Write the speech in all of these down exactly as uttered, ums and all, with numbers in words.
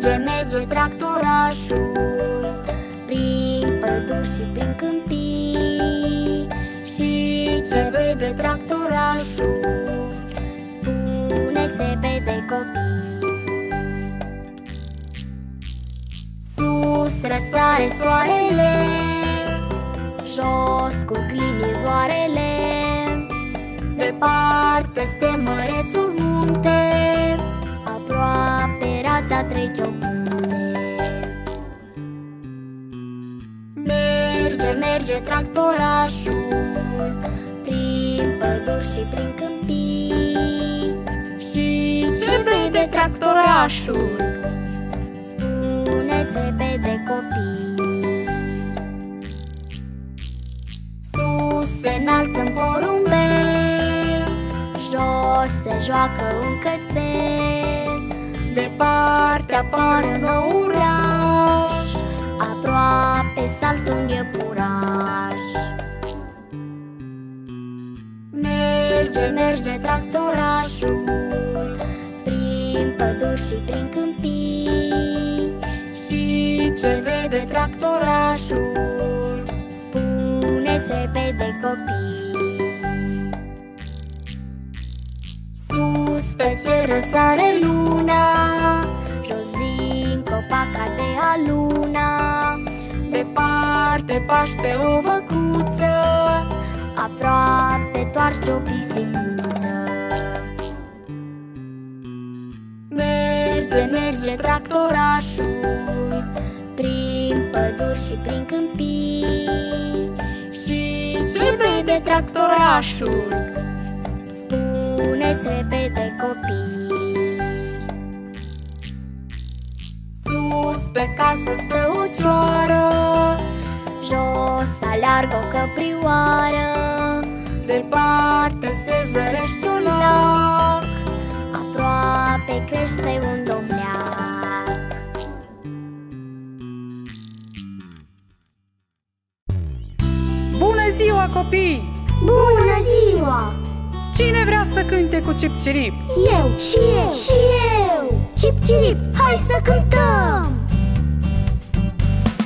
Merge, merge tractorașul prin păduri și prin câmpii. Și ce vede tractorașul, spuneți-i pe de copii. Sus răsare soarele, jos cu glinii zoarele. Departe este mărețul munte, aproape rața trece o punte. Merge, merge tractorașul prin păduri și prin câmpii. Și ce vede tractorașul, spuneți repede copii. Sus se înalță un porumbel, jos se joacă un cățel. Departe apar un nou oraș, aproape saltă un iepuraș. Merge, merge tractorașul prin păduri și prin câmpii. Și ce vede tractorașul, spuneți repede copii. Pe cer răsare luna, jos din copaca de aluna. Departe paște o văcuță, aproape toarce o pisicuță. Merge, merge tractorașul prin păduri și prin câmpii. Și ce vede tractorașul, spuneți repede copii. Sus pe casă stă o cioară, jos aleargă o căprioară. Departe se zărește un lac, aproape crește un dovleac. Bună ziua, copii! Bună ziua! Cine vrea să cânte cu Cip-Cirip? Eu, și eu, și eu! Cip-Cirip, hai să cântăm!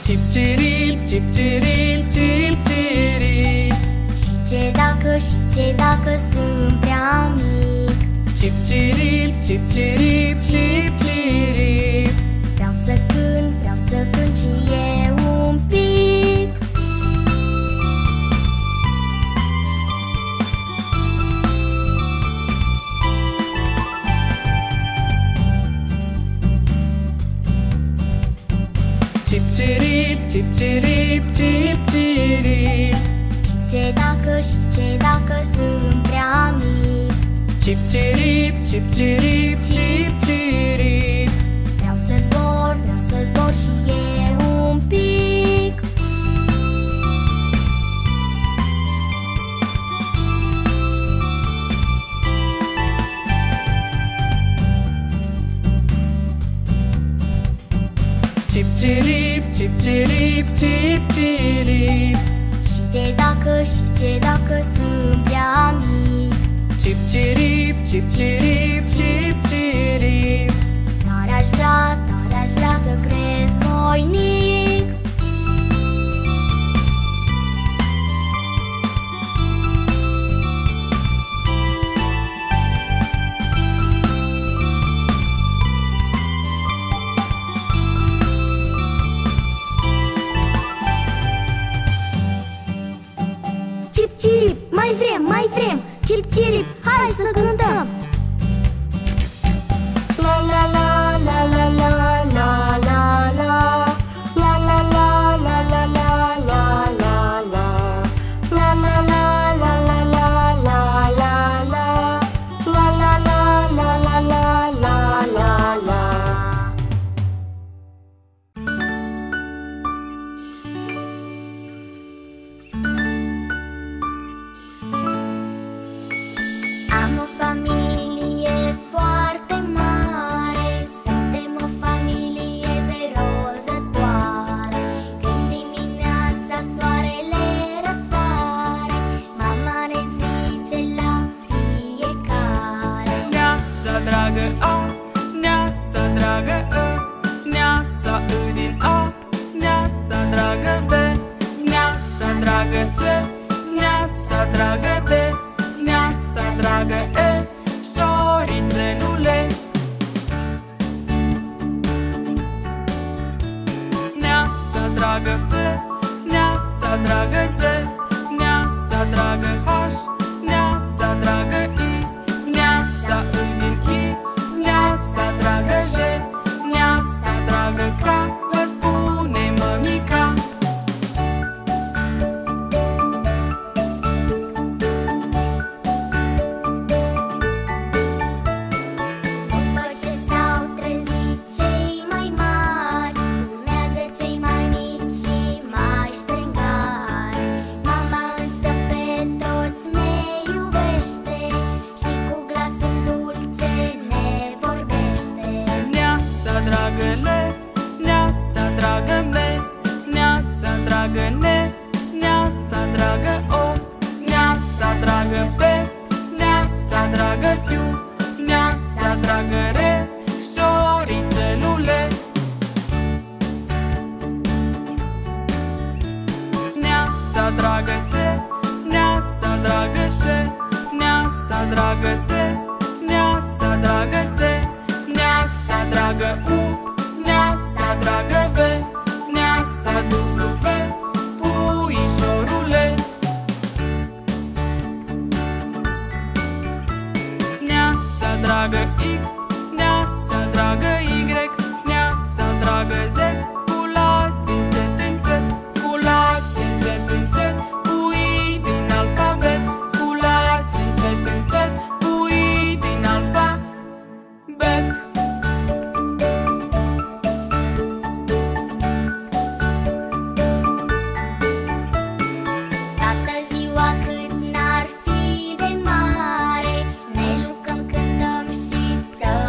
Cip-Cirip, Cip-Cirip, Cip-Cirip, și ce dacă, și ce dacă sunt prea mic? Cip-Cirip, Cip-Cirip, Cip-Cirip, vreau să cânt, vreau să cânt și eu un pic. Cip-cirip, cip-cirip, cip-cirip, și ce dacă, și ce dacă sunt prea mic? Cip-cirip, cip-cirip, cip-cirip, vreau să zbor, vreau să zbor și eu un pic. Cip-cirip, cip-cirip, cip-cirip, și ce dacă, și ce dacă sunt prea mic? Cip-cirip, cip-cirip, cip-cirip, dar aș vrea, dar aș vrea să cresc voinic. Cip-cirip, mai vrem, mai vrem, Cip-cirip, hai să cântăm! La la la la la la la la la la la la la la la la la la la la la la la la la la la la la la la la la la. Neață dragă, a, neață dragă, a, dragă de neața, dragă ce, neața, dragă de neața, dragă e, șorițelule. Neața, dragă fe, neața, dragă ce, neața, dragă haș, neața, dragă i, neața îi din i, neața, dragă je, neața, dragă ca, vă spune mămica. Cât n-ar fi de mare, ne jucăm, cântăm și stăm.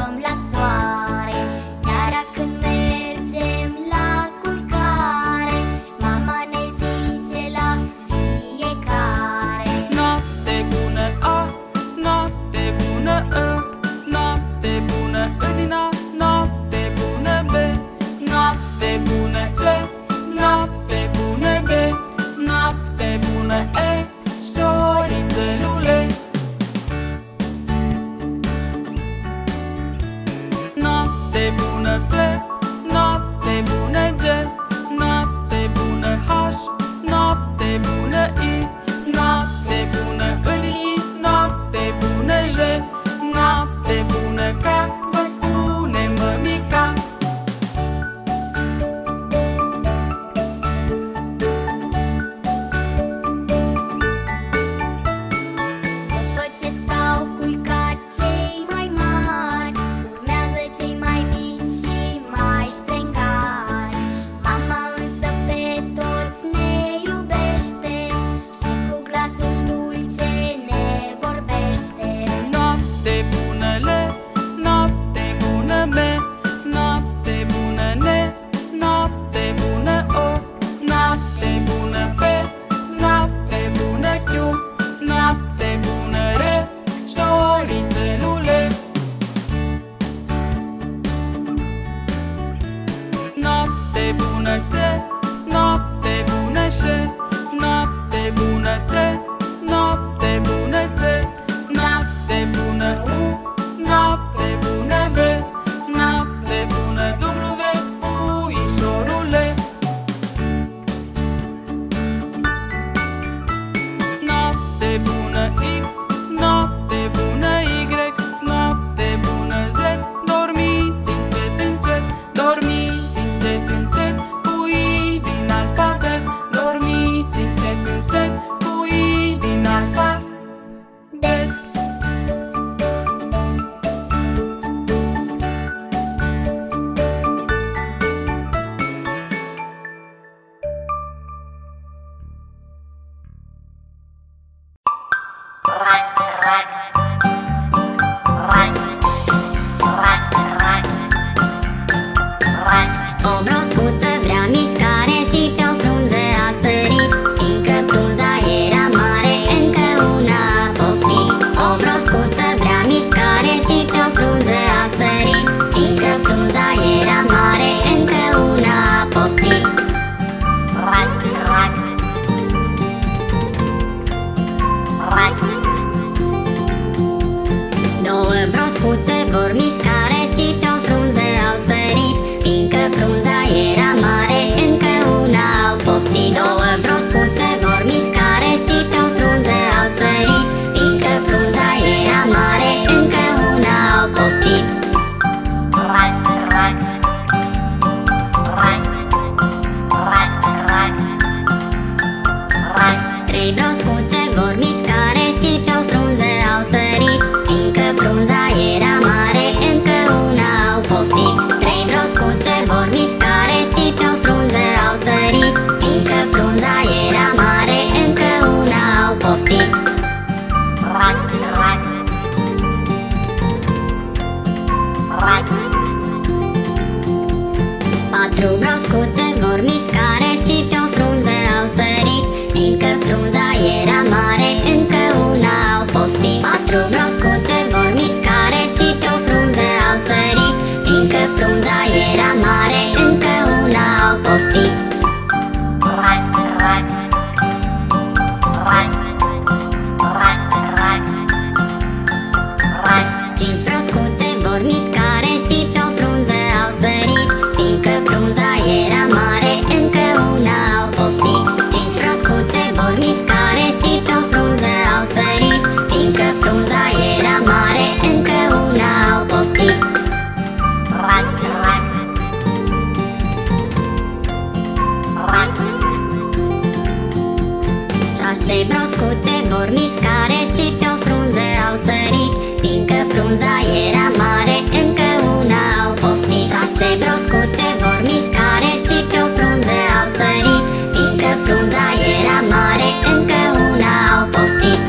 fața era mare, încă una au poftit. Șase broscuțe vor mișcare și pe o frunză au sărit, fiindcă frunza era mare, încă una au poftit.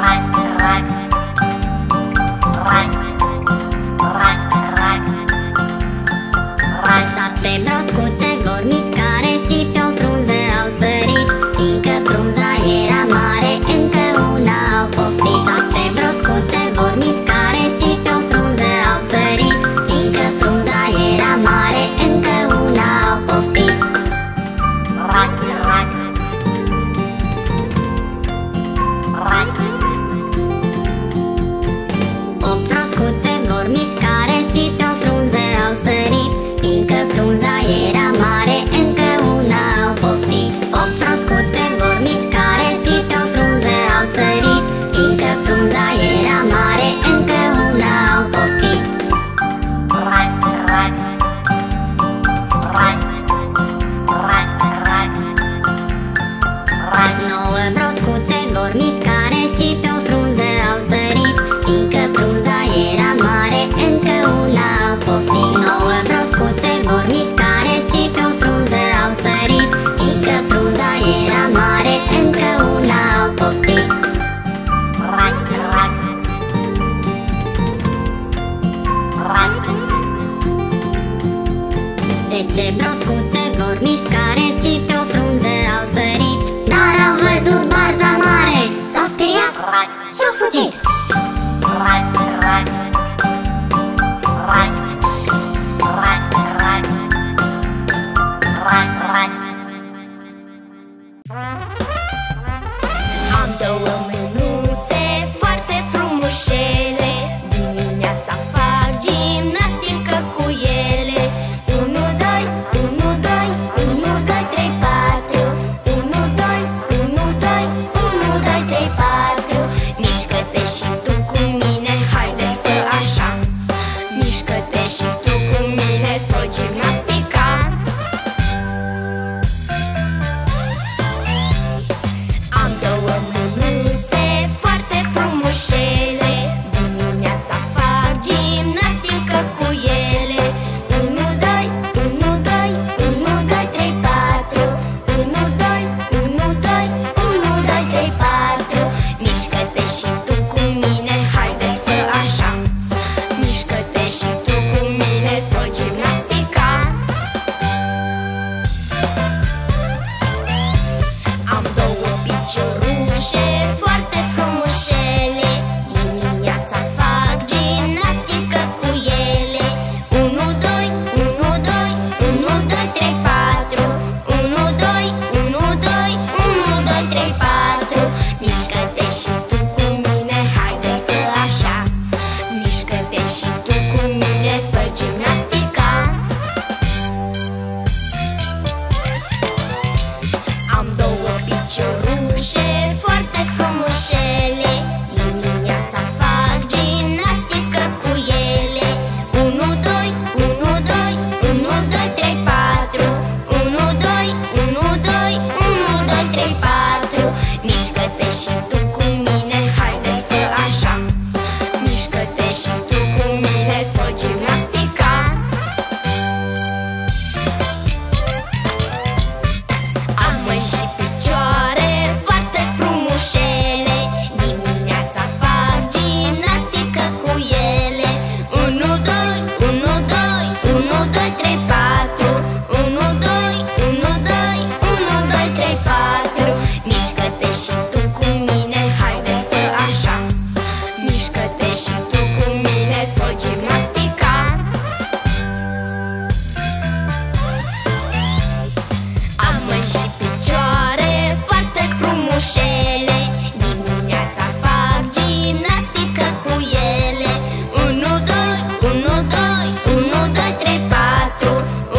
Rac, rac, rac, rac, rac, rac. Șapte broscuțe vor mișcare și pe o frunză au sărit, fiindcă frunza era mare, încă una au poftit. Șapte broscuțe vor mișcare și pe o frunză au sărit, fiindcă frunza era mare, încă una au poftit. Rac, rac, rac. Opt broscuțe vor mișcare și pe o frunză au sărit, fiindcă frunza era mare, încă una au poftit. Opt broscuțe vor mișcare și pe o frunză au sărit, fiindcă frunza era mare, încă una au poftit. Rac, rac, rac, rac, rac, rac. Nouă broscuțe vor mișcare și pe o frunză au sărit, fiindcă frunza era mare, încă una au poftit. Nouă broscuțe vor mișcare și pe o frunză au sărit, fiindcă frunza era mare, încă una au poftit. Rac, rac, rac. Zece broscuțe vor mișcare și pe o frunză au sărit, dar au văzut barza mare, s-au speriat și-au fugit. Rac, rac, rac, rac, rac, rac, rac. Am două mânuțe foarte frumușele, dimineața fac gimnastică cu ele. Unu, doi, unu, doi, unu, doi, trei, patru. Unu, doi, unu, doi, unu, doi, trei, patru. Mișcă-te și tu cu mine, haide, fă așa. Mișcă-te și tu cu mine, fă gimnastica. Am două mânuțe foarte frumușele, dimineața fac gimnastică cu ele. Unu, doi, unu, doi, unu, doi, trei, patru. Unu, doi, unu, doi, unu, doi, trei, patru. Mișcă-te și tu cu mine, haide, fă așa. Mișcă-te și tu cu mine, fă gimnastica. Am două piciorușe foarte frumușele, dimineața fac gimnastică cu ele. Unu, doi, unu, doi, unu, doi, trei, patru. Unu, doi, unu, doi, unu, doi, trei, patru. Mișcă-te și tu cu mine, haide, fă așa. Mișcă-te și tu cu mine, fă gimnastica. Am două piciorușe foarte frumușele, dimineața fac gimnastică cu ele. Unu, doi, unu, doi, unu, doi, trei, patru. Unu, doi, unu, doi, unu, doi, trei, patru. Mișcă-te și tu cu mine, haide, fă așa. Mișcă-te și tu cu mine, fă gimnastica. Am mâini și picioare foarte frumușele, dimineața fac gimnastică cu ele. Unu, doi, unu, doi, unu, doi, trei, patru. Unu, doi, unu, doi, unu, doi, trei, patru. Mișcă-te și tu cu mine, haide, fă așa. Mișcă-te și tu cu mine, fă gimnastica. Am mâini și picioare foarte frumușele, dimineața fac gimnastică cu ele. Unu, doi, unu, doi, unu, doi, trei, patru.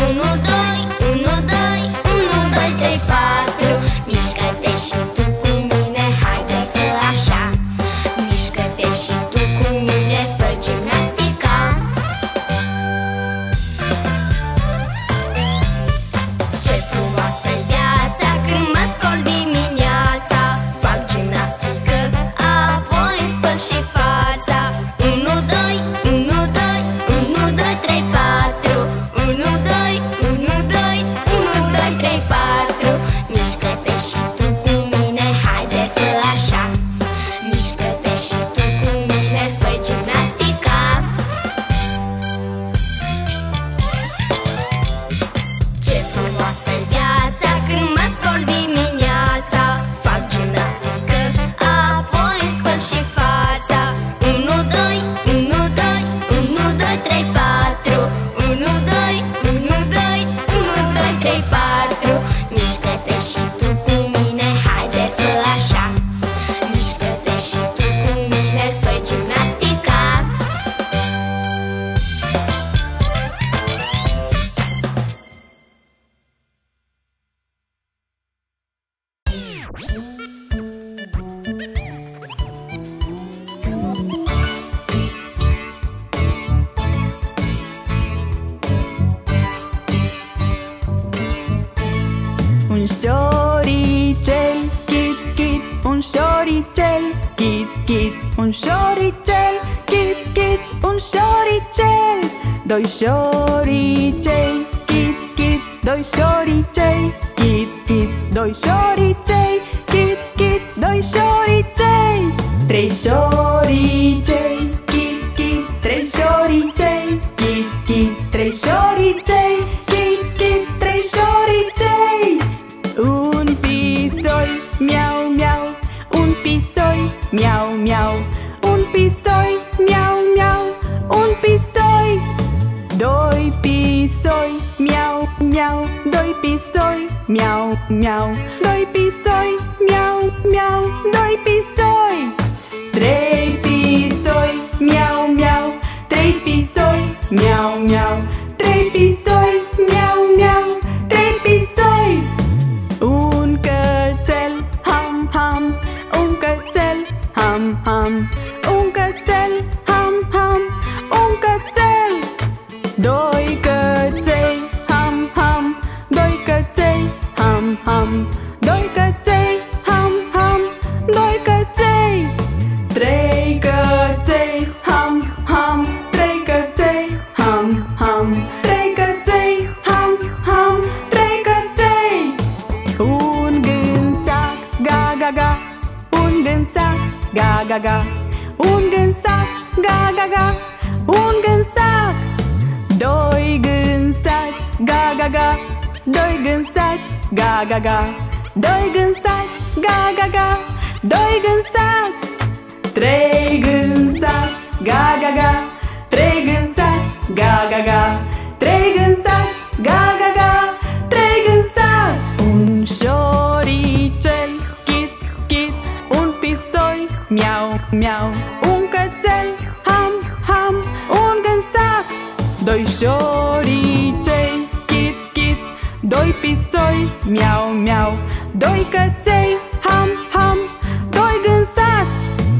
Unu, doi, unu, doi, unu, doi, trei, patru. Mișcă-te și tu cu mine, haide, fă așa. Mișcă-te și tu cu mine, ghiț, un șoricel, ghiț, ghiț, un șoricel. Doi șoricei, ghiț, ghiț, doi șoricei, ghiț, ghiț, doi șoricei, ghiț, ghiț, doi șoricei. Trei șoricei, ghiț, ghiț, trei șoricei, ghiț, ghiț, trei șoricei, ghiț, ghiț, trei șoricei. Un pisoi, miau, miau, un pisoi, miau, miau, un pisoi, miau, miau, un pisoi. Doi pisoi, miau, miau, doi pisoi, miau, miau, doi pisoi, miau, miau, doi pisoi. Trei pisoi, miau, miau, trei pisoi, miau, miau, trei pisoi, miau, miau, trei pisoi. Un cățel, ham, ham, un cățel, ham, ham, un cățel, ham, ham, un cățel. Doi căței, ham, ham, doi căței, ham, ham, doi căței, ham, ham, doi căței. Trei căței, ham, ham, trei căței, ham, ham, trei căței, ham, ham, trei căței. Un gânsac, ga, ga, ga, un gânsac, ga, ga, ga, un gânsac, ga, ga, ga, un gânsac. Doi gânsaci, ga, ga, ga, doi gânsaci, ga, ga, ga, doi gânsaci, ga, ga, ga, doi gânsaci. Trei gânsaci, ga, ga, ga, trei gânsaci, ga, ga, ga, trei gânsaci, ga, ga, ga, trei gânsaci. Un șoricel, chiț, chiț, un pisoi, miau, miau, un cățel, ham, ham, un gânsac. Doi șoricei, chiț, chiț, doi pisoi, miau, miau, doi căței, ham, ham, doi gânsaci.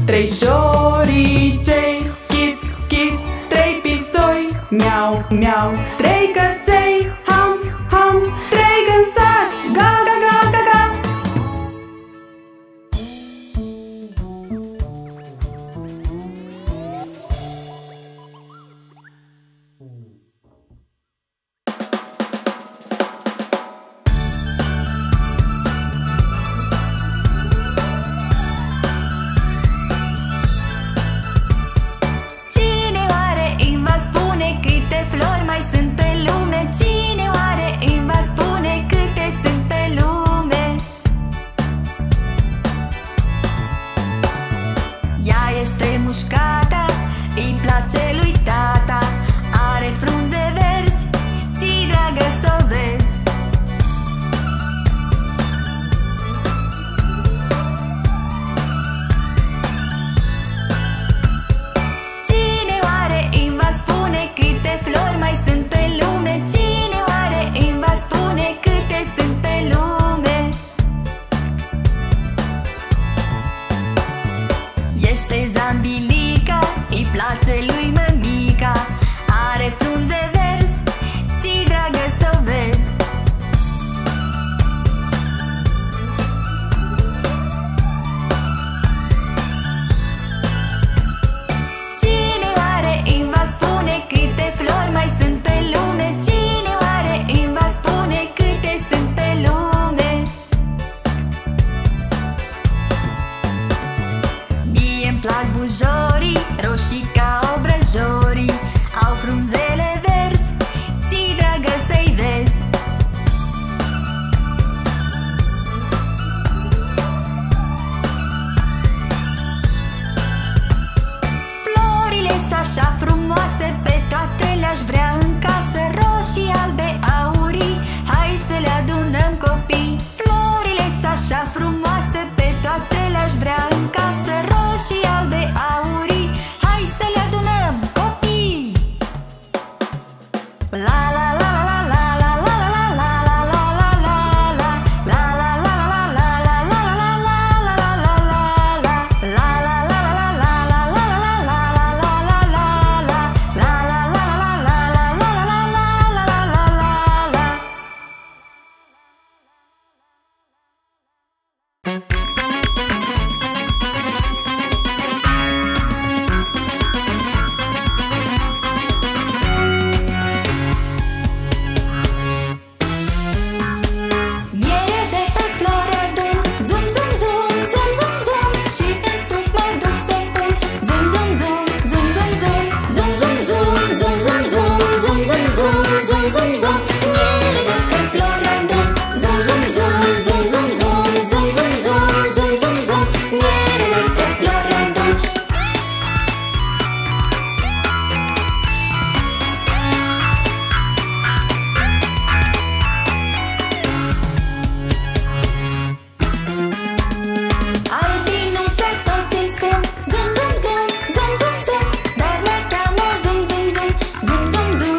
Trei șoricei, chiț, chiț, trei pisoi, miau, miau, trei căței, ham, ham, trei gânsaci. Ga, ga, ga, ga, ga. La zum zum, merda pe flora dum. Zum zum zum, zum zum zum, zum zum zum, zum zum zum, merda pe flora dum. Albinuțe toți îmi spun zum zum zum, zum zum zum, dar mă cheamă zum zum zum, zum zum zum.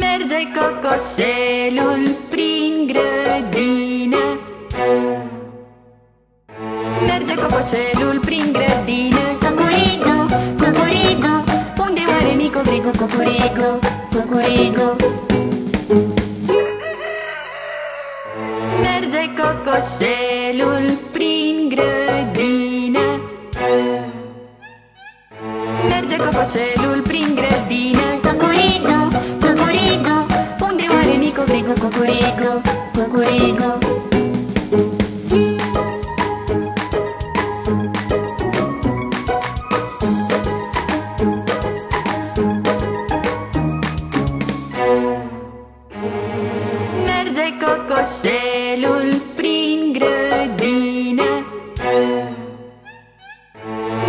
Merge cocoșelul prin grădină, merge cocoșelul prin grădină. Cucuricu, cucuricu, unde oare Micovricu? Cucuricu, cucuricu. Merge cocoșelul prin grădină,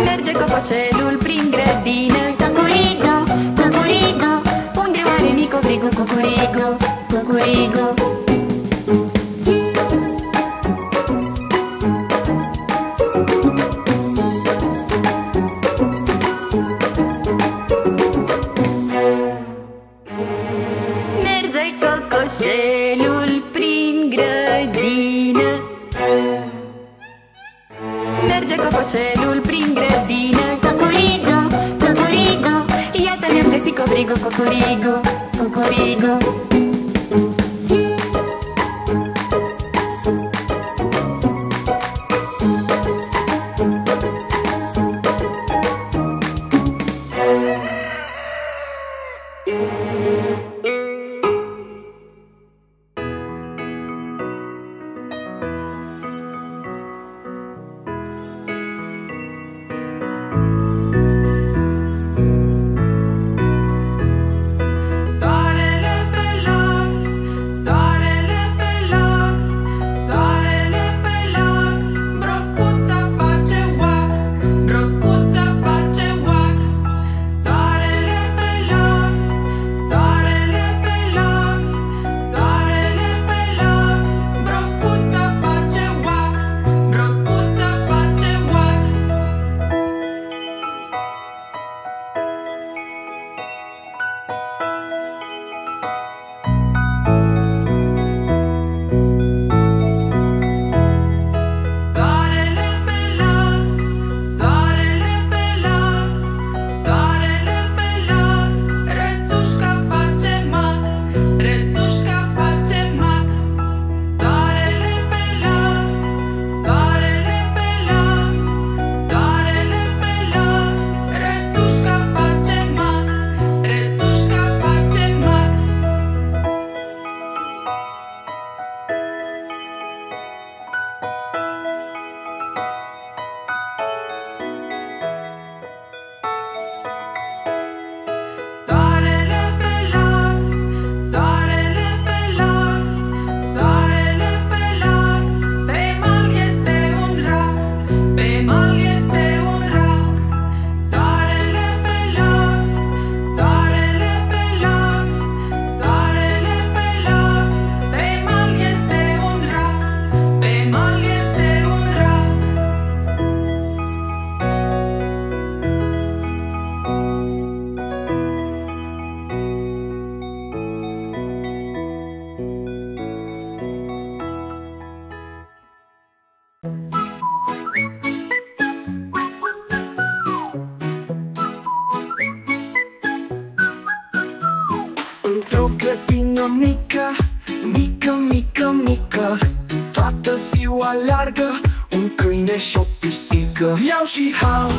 merge cocoșelul prin grădină. Cucuricu, cucuricu, unde oare Micovricu? Cucuricu, cucuricu. Merge cocoșelul prin grădină, merge cocoșelul prin grădină. Cucuricu, cucuricu, unde oare Micovricu? Cucuricu, cucuricu. Merge cocoșelul prin grădină, merge cocoșelul prin grădină. Cucuricu, cucuricu, iată ne-am găsit cobrigo. Cucuricu, cucuricu. Soarele pe lac mică, mică, mică, mică, toată ziua largă, un câine și o pisică. Iau și hau,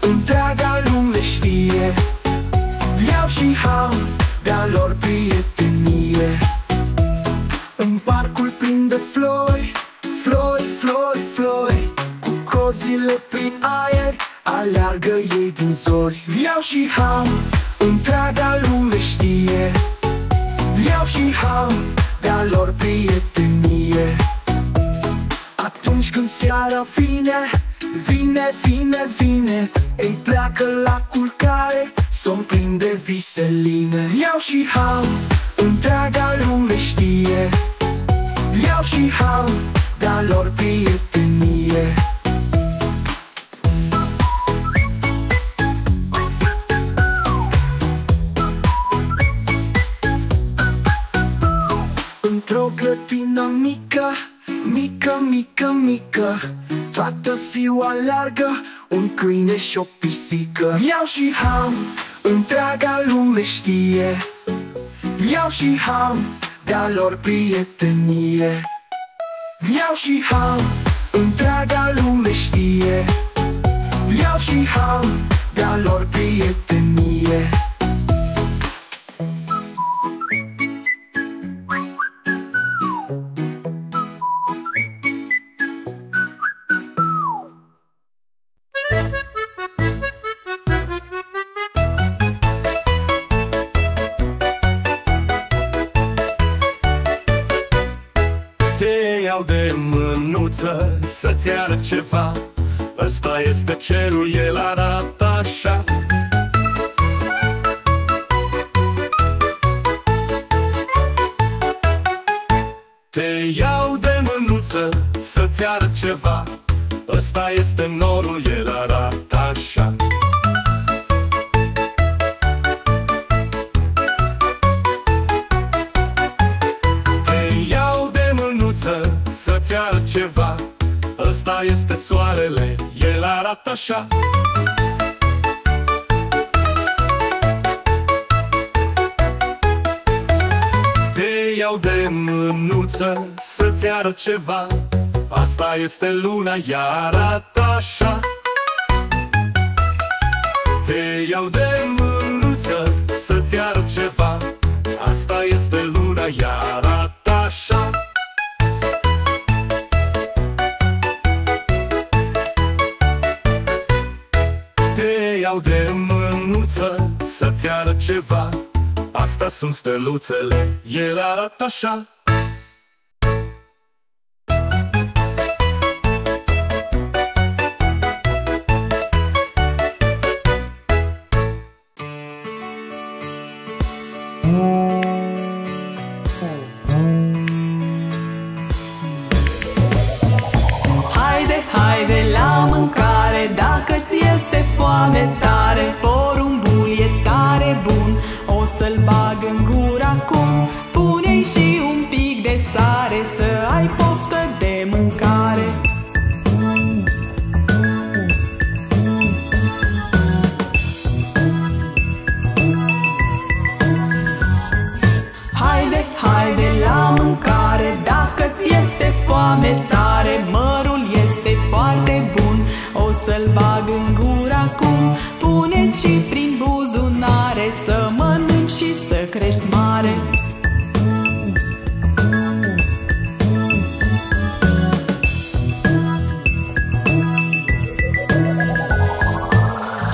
întreaga lume știe, iau și hau de-a lor prietenie. În parcul plin de flori, flori, flori, flori, cu cozile prin aer, aleargă ei din zori. Iau și hau, întreaga lume știe, iau și hau de-a lor prietenie. Atunci când seara vine, vine, vine, vine, ei pleacă la culcare, s-o-mi plin de viseline. Iau și hau, întreaga lume știe, iau și hau de-a lor prietenie. Într-o grădină mică, mică, mică, mică, toată ziua largă, un câine și o pisică. Iau și hau, întreaga lume știe, iau și hau de-a lor prietenie. Iau și hau, întreaga lume știe, iau și hau de-a lor prietenie. De mânuță să-ți arăt ceva, ăsta este cerul, el arată așa. Te iau de mânuță să-ți arăt ceva, ăsta este norul, el arată așa. Să-ți arăt ceva, ăsta este soarele, el arată așa. Te iau de mânuță să-ți arăt ceva, asta este luna, ea arată așa. Te iau de mânuță să-ți arăt ceva, asta este luna, ea arată așa. Iau de mânuță să-ți arăt ceva, asta sunt steluțele, el arată așa. Haide, haide la mâncare, dacă ți este foame tare, porumbul e tare bun, o să-l bag în gură acum. Pune-i și un pic de sare, să ai poftă de mâncare. Haide, haide la mâncare, dacă ți este foame tare, mărul este foarte bun, o să-l bag în gură. Pune-ți și prin buzunare, să mănânci și să crești mare.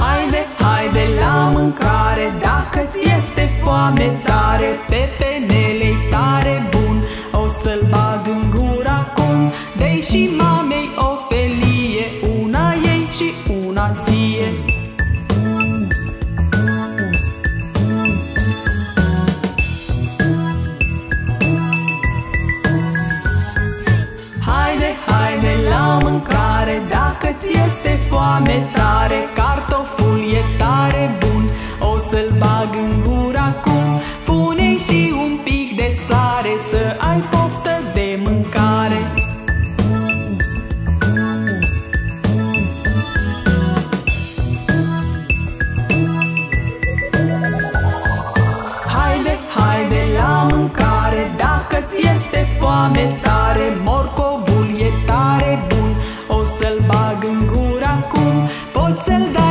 Haide, haide la mâncare, dacă ți este foame tare, pepenele-i tare bun, o să-l bag în gură acum. Dă-i și mamei o felie, una ei și una ție. Dacă-ți este foame tare, cartoful e tare bun, o să-l bag în gură acum. Pune-i și un pic de sare, să ai poftă de mâncare. Haide, haide la mâncare, cel da.